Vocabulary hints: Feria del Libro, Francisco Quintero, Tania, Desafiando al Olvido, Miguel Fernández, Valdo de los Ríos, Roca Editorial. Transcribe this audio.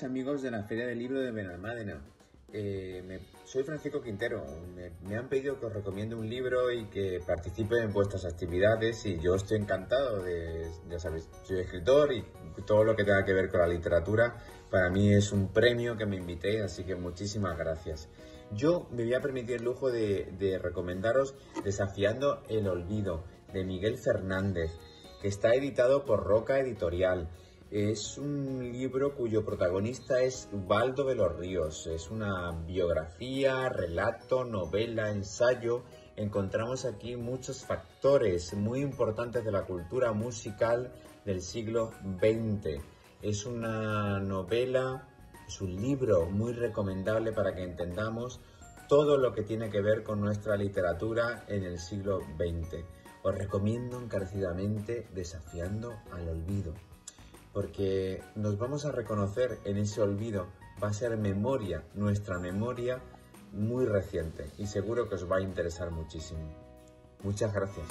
queridos amigos de la Feria del Libro de Benalmádena. Soy Francisco Quintero. Me han pedido que os recomiende un libro y que participe en vuestras actividades, y yo estoy encantado de, ya sabéis, soy escritor y todo lo que tenga que ver con la literatura para mí es un premio que me invitéis, así que muchísimas gracias. Yo me voy a permitir el lujo de recomendaros Desafiando el Olvido, de Miguel Fernández, que está editado por Roca Editorial. Es un libro cuyo protagonista es Valdo de los Ríos. Es una biografía, relato, novela, ensayo. Encontramos aquí muchos factores muy importantes de la cultura musical del siglo XX. Es una novela, es un libro muy recomendable para que entendamos todo lo que tiene que ver con nuestra literatura en el siglo XX. Os recomiendo encarecidamente Desafiando al Olvido, porque nos vamos a reconocer en ese olvido, va a ser memoria, nuestra memoria muy reciente, y seguro que os va a interesar muchísimo. Muchas gracias.